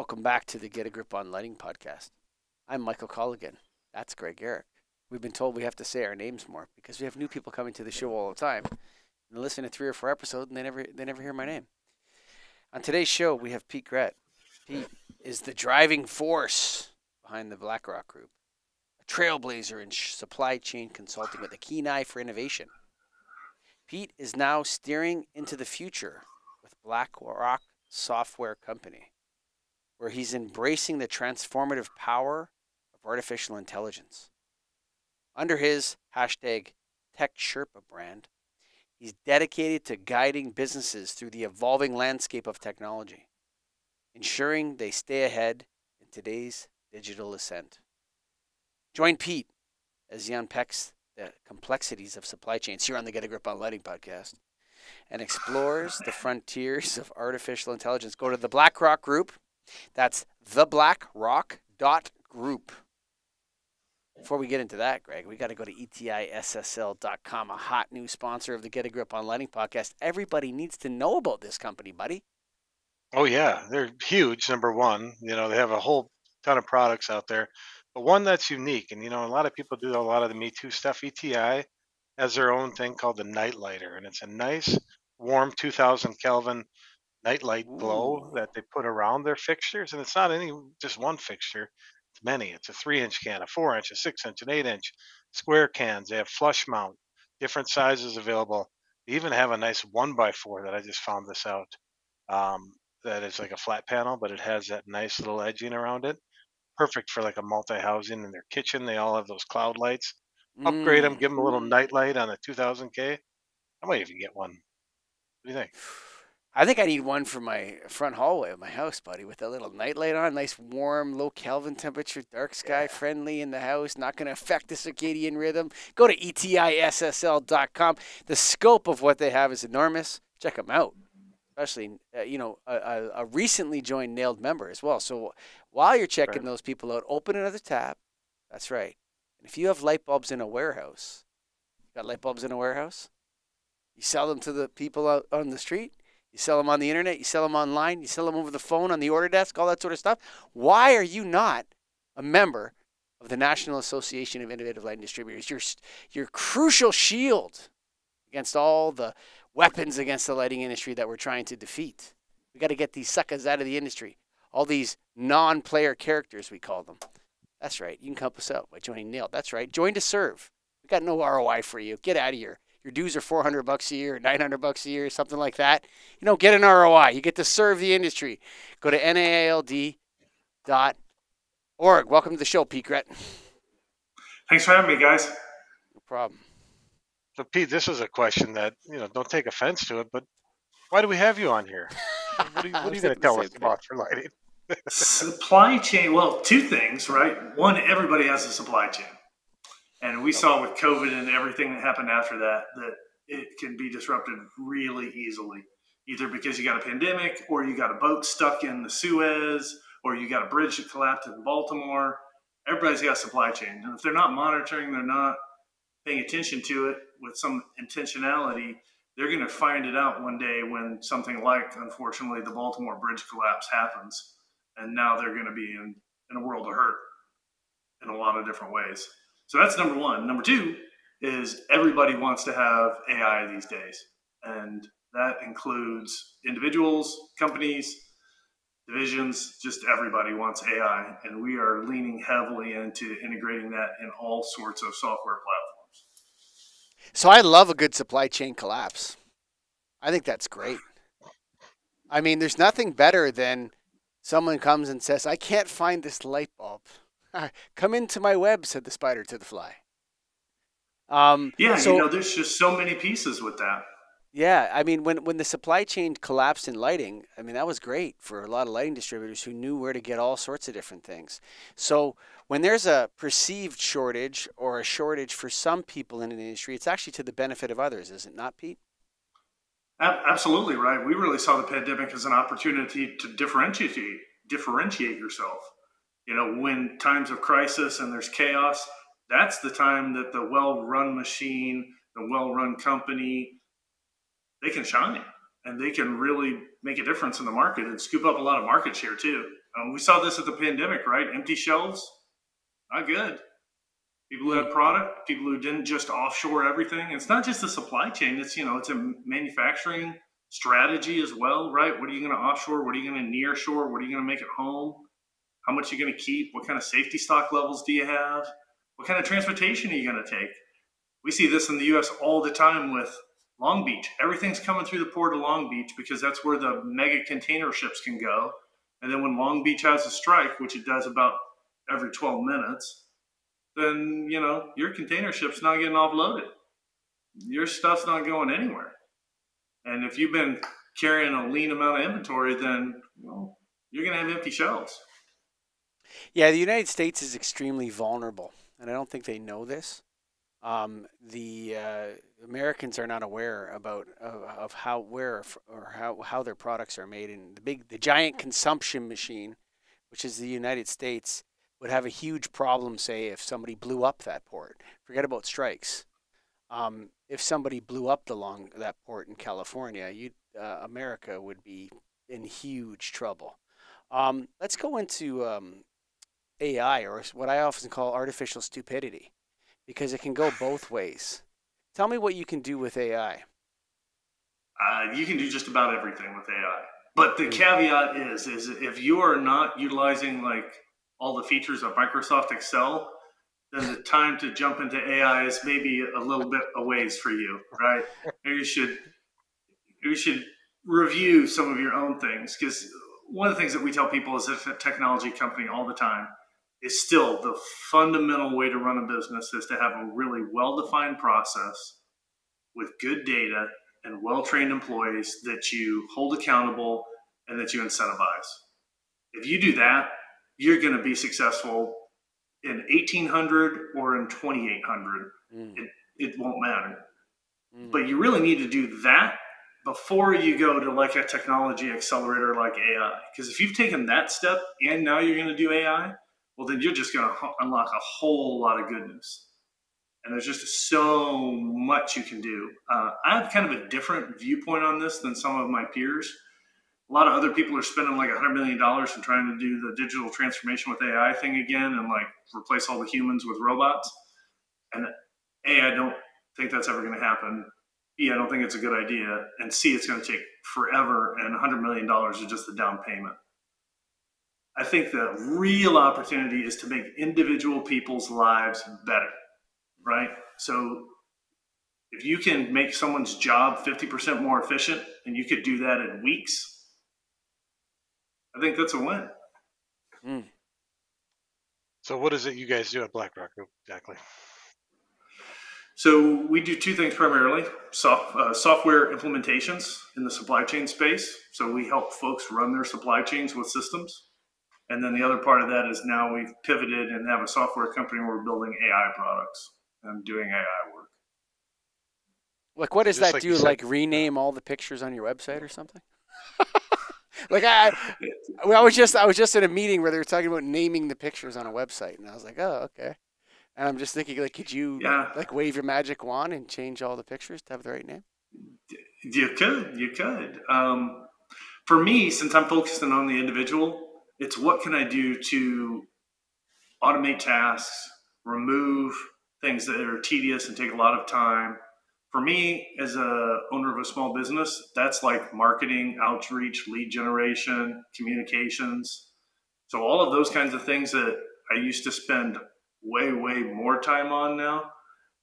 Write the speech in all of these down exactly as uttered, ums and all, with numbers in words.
Welcome back to the Get a Grip on Lighting podcast. I'm Michael Colligan. That's Greg Garrick. We've been told we have to say our names more because we have new people coming to the show all the time. And they listen to three or four episodes and they never they never hear my name. On today's show, we have Pete Grett. Pete is the driving force behind the BlackRock Group, a trailblazer in supply chain consulting with a keen eye for innovation. Pete is now steering into the future with BlackRock Software Company, where he's embracing the transformative power of artificial intelligence. Under his hashtag TechSherpa brand, he's dedicated to guiding businesses through the evolving landscape of technology, ensuring they stay ahead in today's digital ascent. Join Pete as he unpacks the complexities of supply chains here on the Get a Grip on Lighting podcast and explores the frontiers of artificial intelligence. Go to the BlackRock Group. That's the black rock dot group. Before we get into that, Greg, we got to go to E T I S S L dot com, a hot new sponsor of the Get a Grip on Lighting podcast. Everybody needs to know about this company, buddy. Oh, yeah. They're huge, number one. You know, they have a whole ton of products out there, but one that's unique. And, you know, a lot of people do a lot of the Me Too stuff. E T I has their own thing called the Night Lighter, and it's a nice, warm two thousand Kelvin nightlight glow that they put around their fixtures. And it's not any just one fixture. It's many. It's a three-inch can, a four-inch, a six-inch, an eight-inch, square cans. They have flush mount, different sizes available. They even have a nice one by four that I just found this out. Um, that is like a flat panel, but it has that nice little edging around it. Perfect for like a multi-housing in their kitchen. They all have those cloud lights. Upgrade mm. them, give them a little nightlight on a two thousand K. I might even get one. What do you think? I think I need one for my front hallway of my house, buddy, with a little nightlight on. Nice, warm, low Kelvin temperature, dark sky, yeah. Friendly in the house. Not going to affect the circadian rhythm. Go to E T I S S L dot com. The scope of what they have is enormous. Check them out. Especially, uh, you know, a, a, a recently joined NAILD member as well. So while you're checking right. those people out, open another tab. That's right. And if you have light bulbs in a warehouse, you got light bulbs in a warehouse, you sell them to the people out on the street. You sell them on the internet, you sell them online, you sell them over the phone, on the order desk, all that sort of stuff. Why are you not a member of the National Association of Innovative Lighting Distributors? Your, your crucial shield against all the weapons against the lighting industry that we're trying to defeat. We got to get these suckers out of the industry. All these non-player characters, we call them. That's right. You can help us out by joining NAILD. That's right. Join to serve. We got no R O I for you. Get out of here. Your dues are four hundred bucks a year, nine hundred bucks a year, something like that. You don't get an R O I. You get to serve the industry. Go to N A I L D dot org. Welcome to the show, Pete Grett. Thanks for having me, guys. No problem. So, Pete, this is a question that, you know, don't take offense to it, but why do we have you on here? What are you, you going to tell us about your lighting? Supply chain. Well, two things, right? One, everybody has a supply chain. And we saw with COVID and everything that happened after that, that it can be disrupted really easily, either because you got a pandemic or you got a boat stuck in the Suez or you got a bridge that collapsed in Baltimore. Everybody's got a supply chain. And if they're not monitoring, they're not paying attention to it with some intentionality, they're going to find it out one day when something like, unfortunately, the Baltimore bridge collapse happens. And now they're going to be in, in a world of hurt in a lot of different ways. So that's number one. Number two is everybody wants to have A I these days. And that includes individuals, companies, divisions, just everybody wants A I. And we are leaning heavily into integrating that in all sorts of software platforms. So I love a good supply chain collapse. I think that's great. I mean, there's nothing better than someone comes and says, I can't find this light bulb. Come into my web, said the spider to the fly. Um, yeah, so, you know, there's just so many pieces with that. Yeah, I mean, when, when the supply chain collapsed in lighting, I mean, that was great for a lot of lighting distributors who knew where to get all sorts of different things. So when there's a perceived shortage or a shortage for some people in an industry, it's actually to the benefit of others, is it not, Pete? Absolutely right. We really saw the pandemic as an opportunity to differentiate, differentiate yourself. You know, when times of crisis and there's chaos, that's the time that the well-run machine, the well-run company, they can shine and they can really make a difference in the market and scoop up a lot of market share too. Um, we saw this at the pandemic, right? Empty shelves, not good. People who had product, people who didn't just offshore everything. It's not just the supply chain. It's, you know, it's a manufacturing strategy as well, right? What are you going to offshore? What are you going to near shore? What are you going to make at home? How much are you going to keep? What kind of safety stock levels do you have? What kind of transportation are you going to take? We see this in the U S all the time with Long Beach. Everything's coming through the port of Long Beach because that's where the mega container ships can go. And then when Long Beach has a strike, which it does about every twelve minutes, then, you know, your container ship's not getting offloaded. Your stuff's not going anywhere. And if you've been carrying a lean amount of inventory, then, well, you're going to have empty shelves. Yeah, the United States is extremely vulnerable, and I don't think they know this. Um, the uh, Americans are not aware about uh, of how where or how how their products are made, and the big the giant consumption machine, which is the United States, would have a huge problem, say, if somebody blew up that port. Forget about strikes. Um, if somebody blew up the long that port in California, you uh, America would be in huge trouble. Um, let's go into um, A I, or what I often call artificial stupidity, because it can go both ways. Tell me what you can do with A I. Uh, you can do just about everything with A I. But the caveat is, is if you are not utilizing, like, all the features of Microsoft Excel, then the time to jump into A I is maybe a little bit a ways for you, right? Maybe you should, you should review some of your own things, because one of the things that we tell people is that a technology company all the time is still the fundamental way to run a business is to have a really well-defined process with good data and well-trained employees that you hold accountable and that you incentivize. If you do that, you're going to be successful in eighteen hundred or in twenty-eight hundred. Mm. It, it won't matter. Mm. But you really need to do that before you go to like a technology accelerator like A I. Because if you've taken that step and now you're going to do A I, well, then you're just going to unlock a whole lot of goodness. And there's just so much you can do. Uh, I have kind of a different viewpoint on this than some of my peers. A lot of other people are spending like one hundred million dollars and trying to do the digital transformation with A I thing again and like replace all the humans with robots. And A, I don't think that's ever going to happen. B, I don't think it's a good idea. And C, it's going to take forever, and one hundred million dollars is just the down payment. I think the real opportunity is to make individual people's lives better, right? So if you can make someone's job fifty percent more efficient, and you could do that in weeks, I think that's a win. Mm. So what is it you guys do at BlackRock exactly? So we do two things primarily, soft, uh, software implementations in the supply chain space. So we help folks run their supply chains with systems. And then the other part of that is now we've pivoted and have a software company where we're building A I products and doing A I work. Like what does Just that like do? Like rename all the pictures on your website or something? Like I, I, I was just I was just in a meeting where they were talking about naming the pictures on a website, and I was like, oh, okay. And I'm just thinking, like, could you yeah. like wave your magic wand and change all the pictures to have the right name? You could, you could. Um, for me, since I'm focusing on the individual, it's what can I do to automate tasks, remove things that are tedious and take a lot of time. For me, as a owner of a small business, that's like marketing, outreach, lead generation, communications. So all of those kinds of things that I used to spend way, way more time on now,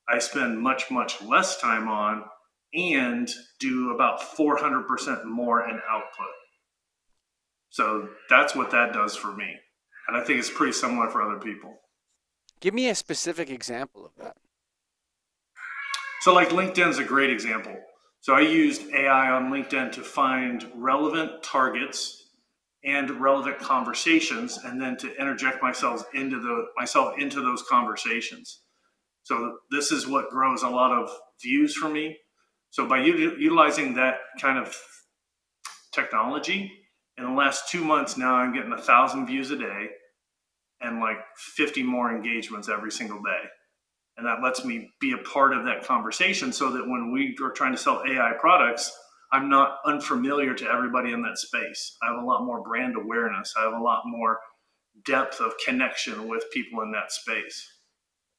I spend much, much less time on and do about four hundred percent more in output. So that's what that does for me. And I think it's pretty similar for other people. Give me a specific example of that. So like LinkedIn's a great example. So I used A I on LinkedIn to find relevant targets and relevant conversations, and then to interject myself into the myself into those conversations. So this is what grows a lot of views for me. So by util- utilizing that kind of technology, in the last two months now I'm getting a thousand views a day and like fifty more engagements every single day. And that lets me be a part of that conversation so that when we are trying to sell A I products, I'm not unfamiliar to everybody in that space. I have a lot more brand awareness. I have a lot more depth of connection with people in that space.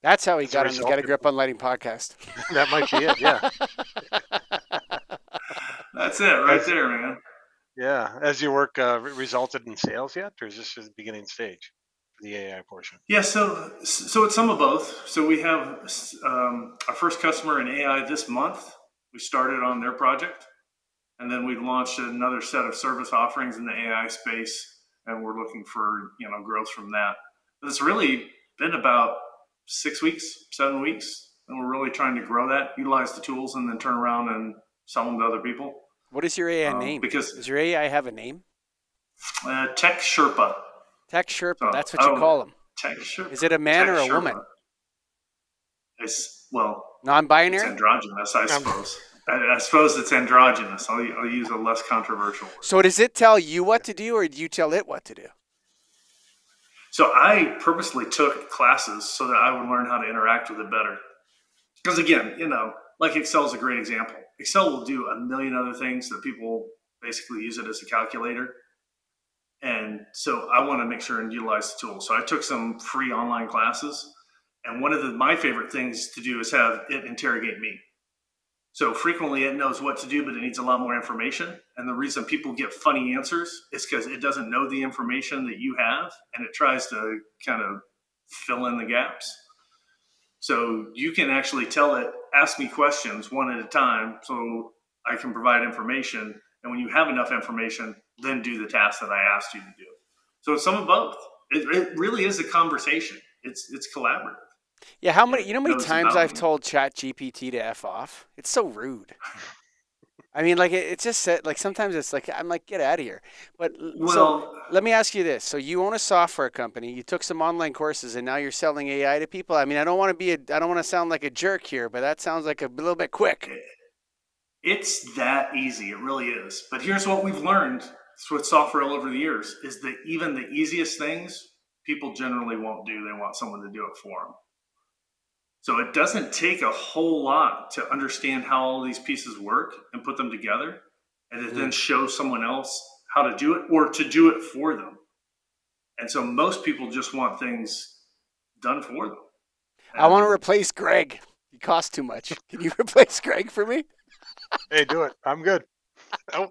That's how he got on the Get A Grip On Lighting podcast. That might be it, yeah. That's it right there, man. Yeah. Has your work uh, resulted in sales yet, or is this just the beginning stage, the A I portion? Yeah, so so it's some of both. So we have um, our first customer in A I this month. We started on their project, and then we launched another set of service offerings in the A I space, and we're looking for you know growth from that. But it's really been about six weeks, seven weeks, and we're really trying to grow that, utilize the tools, and then turn around and sell them to other people. What is your A I um, name? Because does your A I have a name? Uh, TechSherpa. TechSherpa. So, that's what you oh, call them. TechSherpa. Is it a man or a woman? It's well. Non-binary. It's androgynous, I suppose. I, I suppose it's androgynous. I'll, I'll use a less controversial word. So does it tell you what to do, or do you tell it what to do? So I purposely took classes so that I would learn how to interact with it better. Because again, you know, like Excel is a great example. Excel will do a million other things that people basically use it as a calculator. And so I want to make sure and utilize the tool. So I took some free online classes. And one of the, my favorite things to do is have it interrogate me. So frequently it knows what to do, but it needs a lot more information. And the reason people get funny answers is because it doesn't know the information that you have, and it tries to kind of fill in the gaps. So you can actually tell it, ask me questions one at a time so I can provide information. And when you have enough information, then do the task that I asked you to do. So it's some of both. It, it really is a conversation. It's it's collaborative. Yeah, how many? You know how many times I've told Chat G P T to f off? It's so rude. I mean, like it, it just said. Like sometimes it's like I'm like, get out of here. But well, so let me ask you this: so you own a software company, you took some online courses, and now you're selling A I to people. I mean, I don't want to be a, I don't want to sound like a jerk here, but that sounds like a little bit quick. It's that easy. It really is. But here's what we've learned with software all over the years: is that even the easiest things people generally won't do. They want someone to do it for them. So it doesn't take a whole lot to understand how all these pieces work and put them together and to mm. then show someone else how to do it or to do it for them. And so most people just want things done for them. And I want to replace Greg. He costs too much. Can you replace Greg for me? Hey, do it. I'm good. Oh.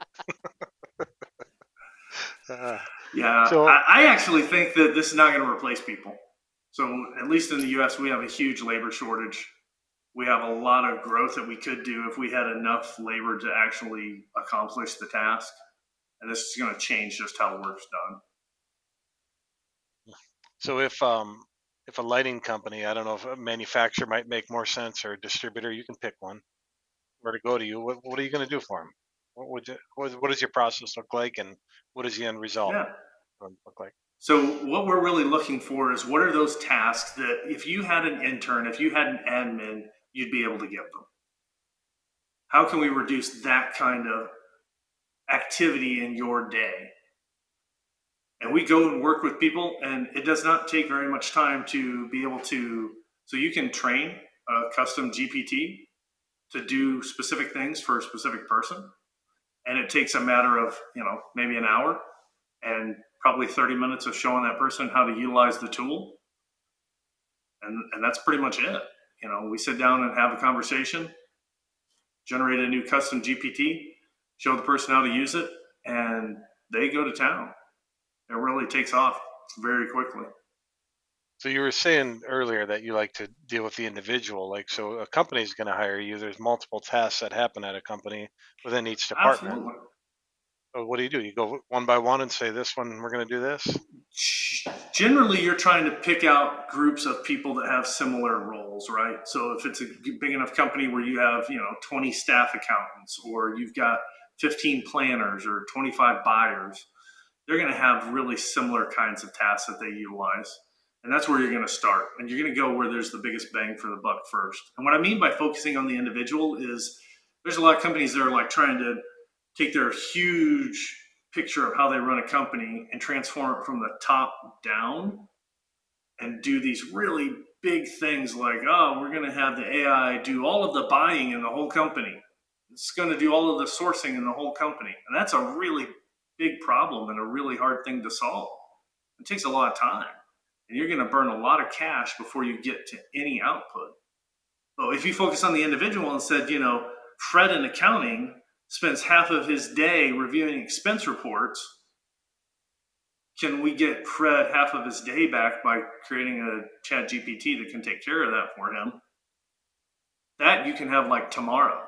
uh, yeah. So I, I actually think that this is not going to replace people. So at least in the U S, we have a huge labor shortage. We have a lot of growth that we could do if we had enough labor to actually accomplish the task. And this is going to change just how work's done. So if um, if a lighting company, I don't know if a manufacturer might make more sense or a distributor, you can pick one, where to go to you. What, what are you going to do for them? What would you, what, what does your process look like, and what does the end result yeah. look like? So what we're really looking for is what are those tasks that if you had an intern, if you had an admin, you'd be able to give them. How can we reduce that kind of activity in your day? And we go and work with people, and it does not take very much time to be able to, so you can train a custom G P T to do specific things for a specific person. And it takes a matter of, you know, maybe an hour and probably thirty minutes of showing that person how to utilize the tool. And, and that's pretty much it. You know, we sit down and have a conversation, generate a new custom G P T, show the person how to use it, and they go to town. It really takes off very quickly. So you were saying earlier that you like to deal with the individual. Like, so a company is going to hire you. There's multiple tasks that happen at a company within each department. Absolutely. So what do you do? You go one by one and say, this one, we're going to do this? Generally, you're trying to pick out groups of people that have similar roles, right? So if it's a big enough company where you have, you know, twenty staff accountants, or you've got fifteen planners or twenty-five buyers, they're going to have really similar kinds of tasks that they utilize. And that's where you're going to start. And you're going to go where there's the biggest bang for the buck first. And what I mean by focusing on the individual is there's a lot of companies that are like trying to take their huge picture of how they run a company and transform it from the top down and do these really big things like, oh, we're going to have the A I do all of the buying in the whole company. it's going to do all of the sourcing in the whole company. And that's a really big problem and a really hard thing to solve. It takes a lot of time, and you're going to burn a lot of cash before you get to any output. So if you focus on the individual and said, you know, Fred in accounting spends half of his day reviewing expense reports, can we get Fred half of his day back by creating a Chat G P T that can take care of that for him? That you can have like tomorrow,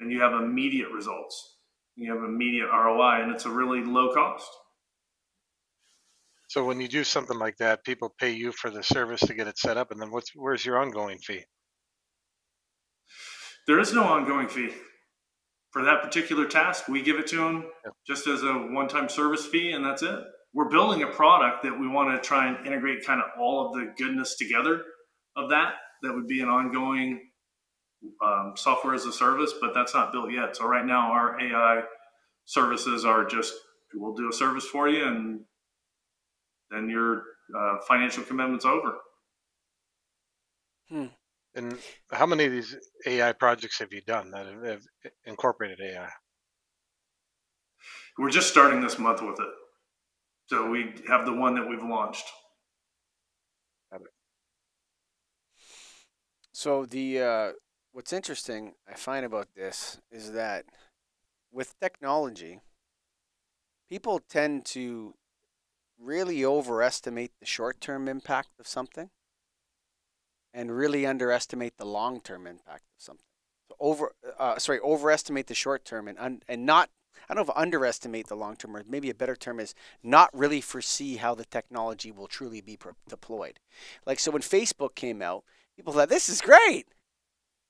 and you have immediate results. You have immediate R O I, and it's a really low cost. So when you do something like that, people pay you for the service to get it set up, and then what's, where's your ongoing fee? There is no ongoing fee. For that particular task, we give it to them yeah. just as a one-time service fee, and that's it. We're building a product that we want to try and integrate kind of all of the goodness together of that. That would be an ongoing um, software as a service, but that's not built yet. So right now our A I services are just, we'll do a service for you, and then your uh, financial commitment's over. Hmm. And how many of these A I projects have you done that have, have incorporated A I? We're just starting this month with it. So we have the one that we've launched. Got it. So the uh, what's interesting I find about this is that with technology, people tend to really overestimate the short-term impact of something and really underestimate the long-term impact of something. So over, uh, sorry, overestimate the short-term and un and not, I don't know if underestimate the long-term, or maybe a better term is not really foresee how the technology will truly be deployed. Like, so when Facebook came out, people thought, this is great.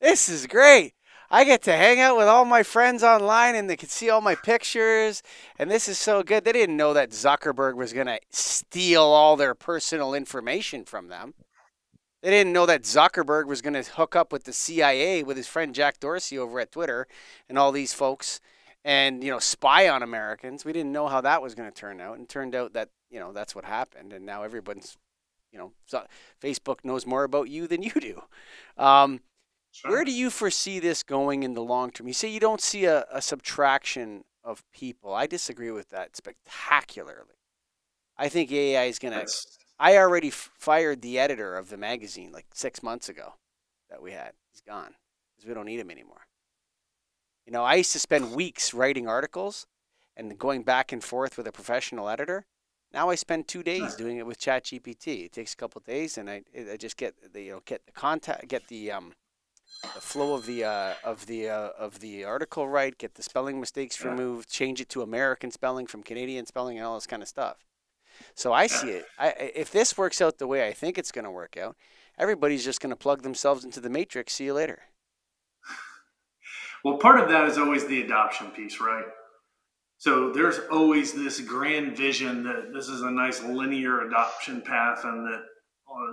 This is great. I get to hang out with all my friends online and they can see all my pictures, and this is so good. They didn't know that Zuckerberg was going to steal all their personal information from them. They didn't know that Zuckerberg was going to hook up with the C I A with his friend Jack Dorsey over at Twitter and all these folks and, you know, spy on Americans. We didn't know how that was going to turn out, and it turned out that, you know, that's what happened. And now everybody's, you know, Facebook knows more about you than you do. Um, sure. Where do you foresee this going in the long term? You say you don't see a, a subtraction of people. I disagree with that spectacularly. I think A I is going to... I already f fired the editor of the magazine like six months ago that we had. He's gone because we don't need him anymore. You know, I used to spend weeks writing articles and going back and forth with a professional editor. Now I spend two days doing it with Chat G P T. It takes a couple of days, and I I just get the you know get the contact, get the um the flow of the uh, of the uh, of the article right, get the spelling mistakes removed, change it to American spelling from Canadian spelling, and all this kind of stuff. So I see it. I, if this works out the way I think it's going to work out, everybody's just going to plug themselves into the matrix. See you later. Well, part of that is always the adoption piece, right? So there's always this grand vision that this is a nice linear adoption path, and that,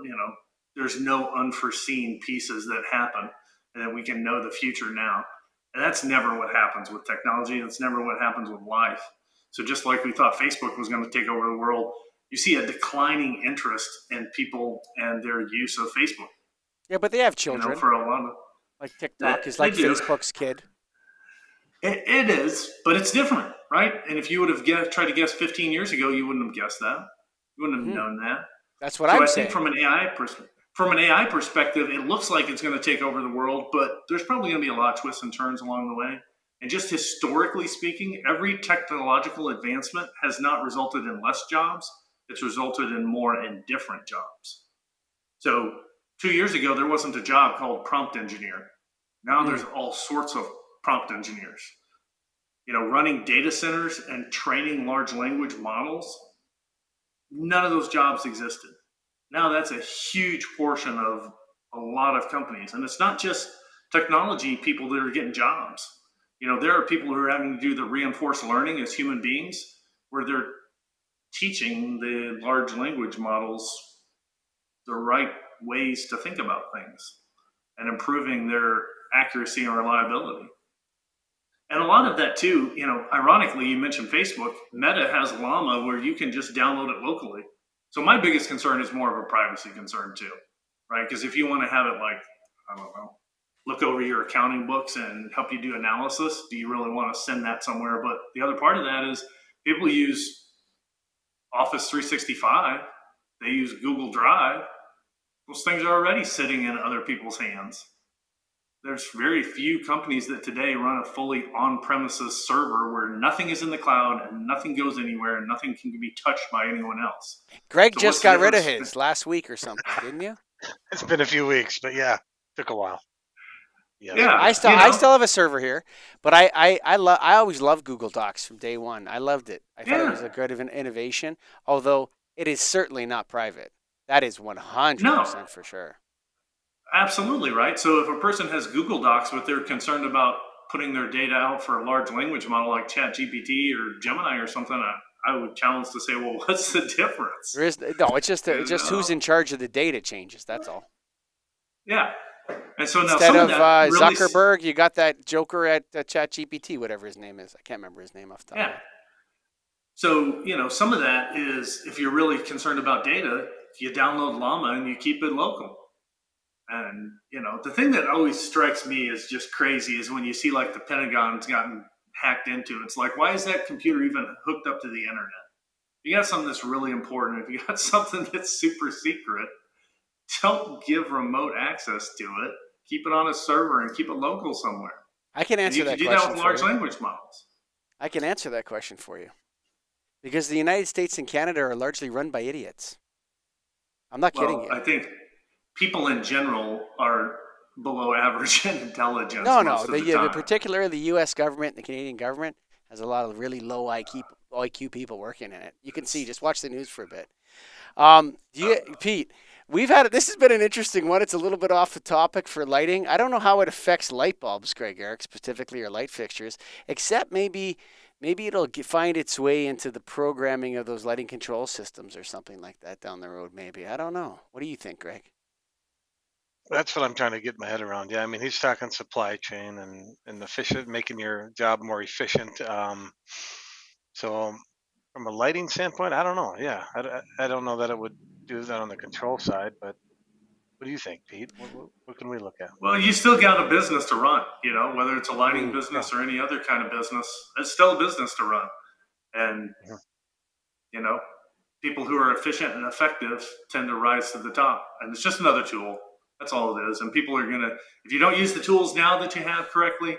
you know, there's no unforeseen pieces that happen, and that we can know the future now. And that's never what happens with technology. That's never what happens with life. So just like we thought Facebook was going to take over the world, you see a declining interest in people and their use of Facebook. Yeah, but they have children. You know, for a lot of, like TikTok that, is like Facebook's kid. It, it is, but it's different, right? And if you would have guessed, tried to guess fifteen years ago, you wouldn't have guessed that. You wouldn't have mm. known that. That's what so I'm I saying. Think from an A I perspective. From an A I perspective, it looks like it's going to take over the world, but there's probably going to be a lot of twists and turns along the way. And just historically speaking, every technological advancement has not resulted in less jobs. It's resulted in more and different jobs. So two years ago, there wasn't a job called prompt engineer. Now mm. there's all sorts of prompt engineers. You know, running data centers and training large language models, none of those jobs existed. Now that's a huge portion of a lot of companies. And it's not just technology people that are getting jobs. You know, there are people who are having to do the reinforced learning as human beings, where they're teaching the large language models the right ways to think about things and improving their accuracy and reliability. And a lot of that too, you know, ironically, you mentioned Facebook, Meta has Llama where you can just download it locally. So my biggest concern is more of a privacy concern too, right? Because if you want to have it like, I don't know, look over your accounting books and help you do analysis? Do you really want to send that somewhere? But the other part of that is people use Office three sixty-five, they use Google Drive. Those things are already sitting in other people's hands. There's very few companies that today run a fully on-premises server where nothing is in the cloud and nothing goes anywhere and nothing can be touched by anyone else. Greg so just got rid of his last week or something, didn't you? It's been a few weeks, but yeah, took a while. Yeah, yeah I still you know? I still have a server here, but I I I, lo I always loved Google Docs from day one. I loved it. I yeah. thought it was a good of an innovation, although it is certainly not private. That is one hundred percent for sure. Absolutely right. So if a person has Google Docs, but they're concerned about putting their data out for a large language model like Chat G P T or Gemini or something, I, I would challenge to say, well, what's the difference? There is no. It's just a, it's just uh, who's in charge of the data changes. That's all. Yeah. And so now instead of, of uh, really Zuckerberg, you got that joker at uh, Chat G P T, whatever his name is. I can't remember his name off the top. Yeah. So, you know, some of that is if you're really concerned about data, you download Llama and you keep it local. And, you know, the thing that always strikes me as just crazy is when you see like the Pentagon's gotten hacked into. It's like, why is that computer even hooked up to the internet? If you got something that's really important, if you got something that's super secret, don't give remote access to it. Keep it on a server and keep it local somewhere. I can answer that question for you. You can do that with large language models. I can answer that question for you. Because the United States and Canada are largely run by idiots. I'm not kidding you. I think people in general are below average in intelligence. No, no. The, the the particularly the U S government and the Canadian government has a lot of really low I Q people working in it. You can see. Just watch the news for a bit. Um, you, uh, Pete, we've had this has been an interesting one. It's a little bit off the topic for lighting. I don't know how it affects light bulbs, Greg Eric, specifically or light fixtures, except maybe maybe it'll get, find its way into the programming of those lighting control systems or something like that down the road. Maybe I don't know. What do you think, Greg? That's what I'm trying to get my head around. Yeah, I mean, he's talking supply chain and, and efficient, making your job more efficient. Um, so from a lighting standpoint, I don't know. Yeah, I, I don't know that it would do that on the control side, but what do you think, Pete? What, what, what can we look at? Well, you still got a business to run, you know, whether it's a lighting mm, business yeah. or any other kind of business, it's still a business to run. And, yeah. you know, people who are efficient and effective tend to rise to the top. And it's just another tool. That's all it is. And people are going to, if you don't use the tools now that you have correctly,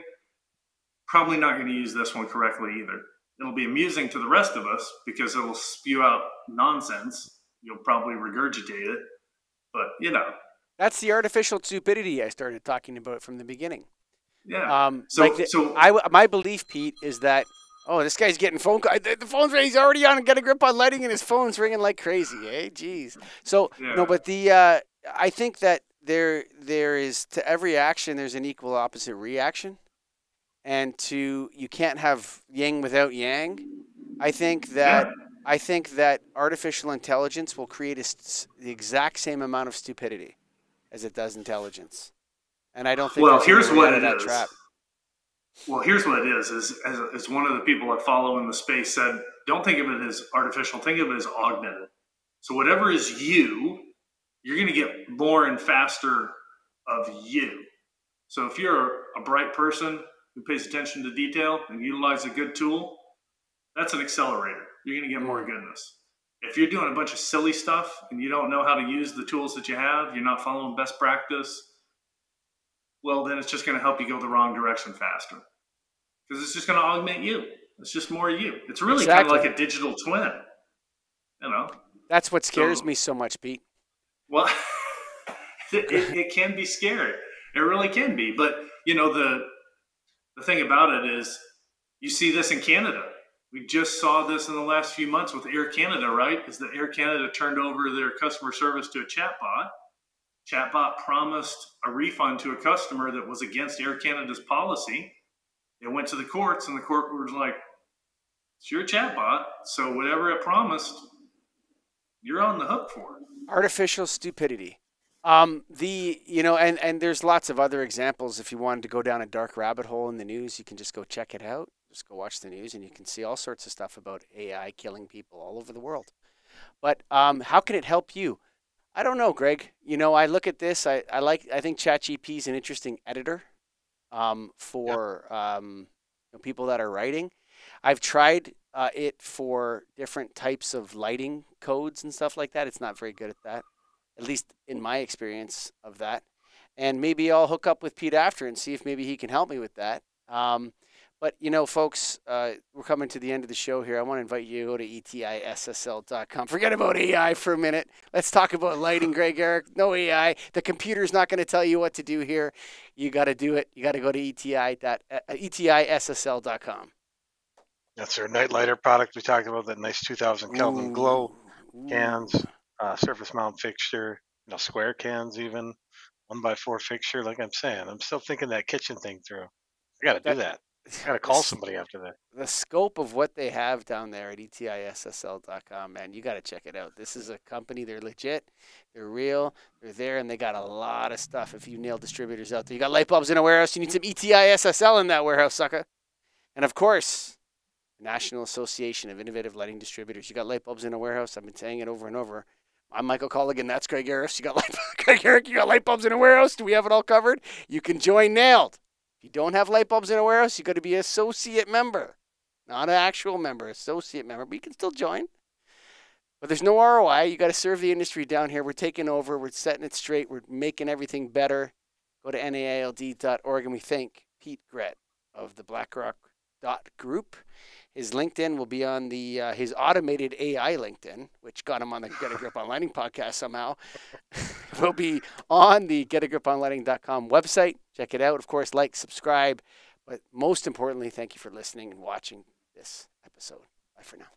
probably not going to use this one correctly either. It'll be amusing to the rest of us because it'll spew out nonsense. You'll probably regurgitate it, but you know. That's the artificial stupidity I started talking about from the beginning. Yeah. Um, so like the, so I, my belief, Pete, is that, oh, this guy's getting phone calls. The phone's ringing. He's already on and got a grip on lighting and his phone's ringing like crazy. Hey, geez. So, yeah. no, but the, uh, I think that, There, there is to every action, there's an equal opposite reaction, and to you can't have yin without yang. I think that yeah. I think that artificial intelligence will create a, the exact same amount of stupidity as it does intelligence, and I don't think. Well, here's what it is. Trap. Well, here's what it is. Is as, as one of the people I follow in the space said, don't think of it as artificial. Think of it as augmented. So whatever is you. You're going to get more and faster of you. So if you're a bright person who pays attention to detail and utilize a good tool, that's an accelerator. You're going to get more goodness. If you're doing a bunch of silly stuff and you don't know how to use the tools that you have, you're not following best practice, well, then it's just going to help you go the wrong direction faster. Because it's just going to augment you. It's just more you. It's really exactly. kind of like a digital twin. You know? That's what scares so, me so much, Pete. Well, it, it, it can be scary. It really can be. But, you know, the the thing about it is you see this in Canada. We just saw this in the last few months with Air Canada, right? Is that Air Canada turned over their customer service to a chatbot. Chatbot promised a refund to a customer that was against Air Canada's policy. It went to the courts, and the court was like, it's your chatbot, so whatever it promised, you're on the hook for it. Artificial stupidity. Um, the, you know, and, and there's lots of other examples. If you wanted to go down a dark rabbit hole in the news, you can just go check it out. Just go watch the news and you can see all sorts of stuff about A I killing people all over the world. But um, how can it help you? I don't know, Greg. You know, I look at this. I, I like. I think ChatGPT is an interesting editor um, for yeah. um, you know, people that are writing. I've tried uh, it for different types of lighting codes and stuff like that. It's not very good at that, at least in my experience of that. And maybe I'll hook up with Pete after and see if maybe he can help me with that. Um, but, you know, folks, uh, we're coming to the end of the show here. I want to invite you to go to E T I S S L dot com. Forget about E I for a minute. Let's talk about lighting, Greg, Eric. No E I. The computer's not going to tell you what to do here. You got to do it. You got to go to E T I dot E T I S S L dot com. That's our night lighter product we talked about, that nice two thousand Kelvin Ooh. glow cans, uh, surface mount fixture, you know, square cans even, one by four fixture. Like I'm saying, I'm still thinking that kitchen thing through. I got to do that. I got to call somebody after that. The scope of what they have down there at E T I S S L dot com, man, you got to check it out. This is a company. They're legit. They're real. They're there, and they got a lot of stuff. If you nail distributors out there, you got light bulbs in a warehouse, you need some E T I S S L in that warehouse, sucker. And, of course, National Association of Innovative Lighting Distributors. You got light bulbs in a warehouse. I've been saying it over and over. I'm Michael Colligan. That's Greg Harris. You got light, Greg Eric. You got light bulbs in a warehouse. Do we have it all covered? You can join NAILD. If you don't have light bulbs in a warehouse, you got to be an associate member, not an actual member, associate member. But you can still join. But there's no R O I. You got to serve the industry down here. We're taking over. We're setting it straight. We're making everything better. Go to N A I L D dot org, and we thank Pete Grett of the BlackRock Dot group. His LinkedIn will be on the uh, his automated A I LinkedIn, which got him on the Get A Grip On Lighting podcast somehow. Will be on the get a grip on lighting dot com website. Check it out. Of course, like, subscribe, but most importantly, thank you for listening and watching this episode. Bye for now.